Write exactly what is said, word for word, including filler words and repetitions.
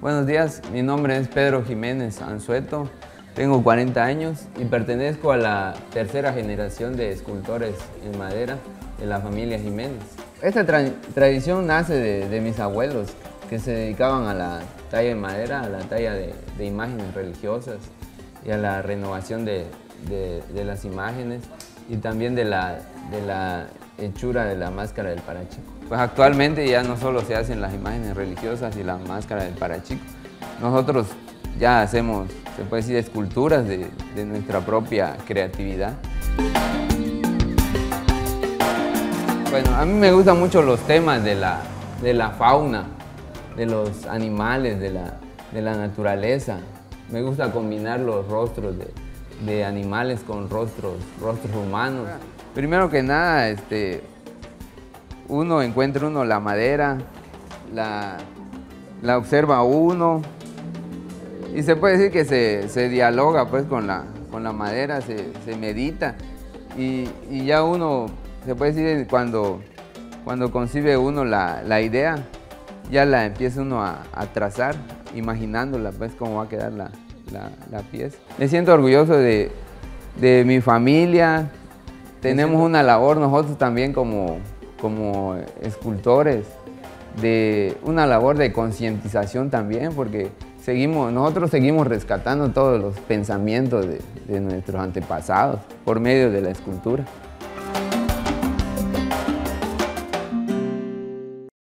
Buenos días, mi nombre es Pedro Jiménez Anzueto, tengo cuarenta años y pertenezco a la tercera generación de escultores en madera de la familia Jiménez. Esta tra tradición nace de, de mis abuelos, que se dedicaban a la talla de madera, a la talla de, de imágenes religiosas y a la renovación de, de, de las imágenes y también de la, de la hechura de la máscara del parachico. Pues actualmente ya no solo se hacen las imágenes religiosas y la máscara del parachico, nosotros ya hacemos, se puede decir, esculturas de, de nuestra propia creatividad. Bueno, a mí me gustan mucho los temas de la, de la fauna, de los animales, de la, de la naturaleza. Me gusta combinar los rostros de, de animales con rostros, rostros humanos. Primero que nada, este, uno encuentra uno la madera, la, la observa uno y se puede decir que se, se dialoga pues con la, con la madera, se, se medita y, y ya uno, se puede decir, cuando, cuando concibe uno la, la idea, ya la empieza uno a, a trazar, imaginándola pues cómo va a quedar la, la, la pieza. Me siento orgulloso de, de mi familia. Tenemos una labor nosotros también como, como escultores, de una labor de concientización también, porque seguimos, nosotros seguimos rescatando todos los pensamientos de, de nuestros antepasados por medio de la escultura.